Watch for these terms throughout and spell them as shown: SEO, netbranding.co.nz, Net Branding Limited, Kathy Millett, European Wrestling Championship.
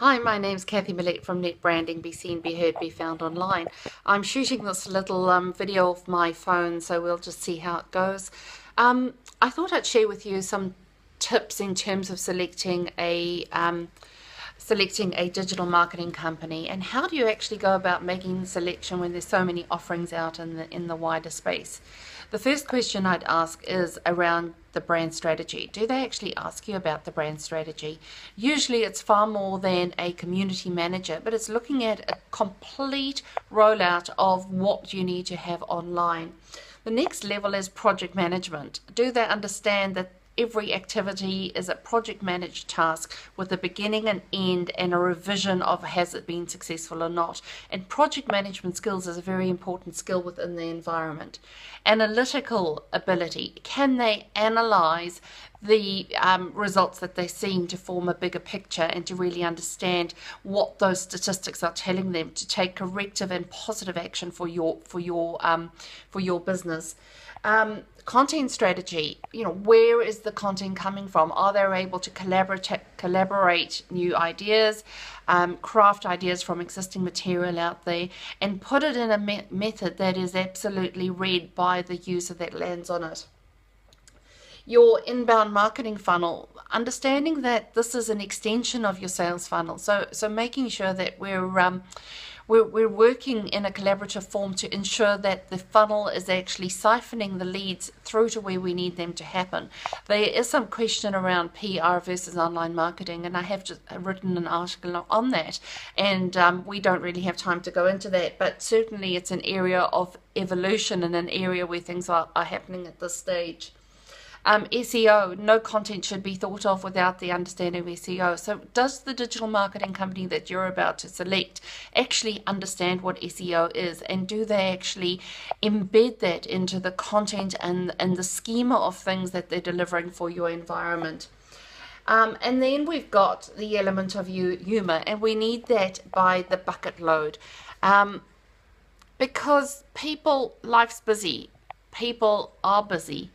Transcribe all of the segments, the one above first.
Hi, my name's Kathy Millett from Net Branding, be seen, be heard, be found online. I'm shooting this little video off my phone, so we'll just see how it goes. I thought I'd share with you some tips in terms of selecting a digital marketing company, and how do you actually go about making the selection when there's so many offerings out in the wider space. The first question I'd ask is around the brand strategy. Do they actually ask you about the brand strategy? Usually it's far more than a community manager, but it's looking at a complete rollout of what you need to have online. The next level is project management. Do they understand that every activity is a project managed task with a beginning and end and a revision of has it been successful or not? And project management skills is a very important skill within the environment. Analytical ability. Can they analyze the results that they're seeing to form a bigger picture and to really understand what those statistics are telling them to take corrective and positive action for your business? Content strategy, where is the content coming from? Are they able to collaborate new ideas, craft ideas from existing material out there, and put it in a method that is absolutely read by the user that lands on it? Your inbound marketing funnel, understanding that this is an extension of your sales funnel, so making sure that we're working in a collaborative form to ensure that the funnel is actually siphoning the leads through to where we need them to happen. There is some question around PR versus online marketing, and I have just written an article on that, and we don't really have time to go into that, but certainly it's an area of evolution and an area where things are happening at this stage. SEO, no content should be thought of without the understanding of SEO. So does the digital marketing company that you're about to select actually understand what SEO is, and do they actually embed that into the content and the schema of things that they're delivering for your environment? And then we've got the element of humor, and we need that by the bucket load, because life's busy, people are busy.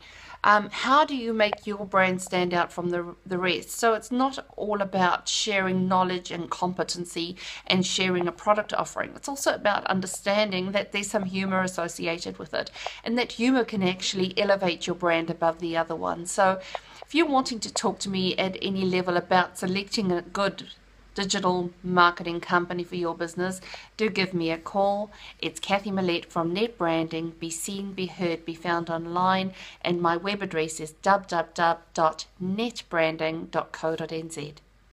How do you make your brand stand out from the rest? So it's not all about sharing knowledge and competency and sharing a product offering. It's also about understanding that there's some humor associated with it, and that humor can actually elevate your brand above the other one. So if you're wanting to talk to me at any level about selecting a good digital marketing company for your business, do give me a call. It's Kathy Millett from Net Branding, be seen, be heard, be found online, and my web address is www.netbranding.co.nz.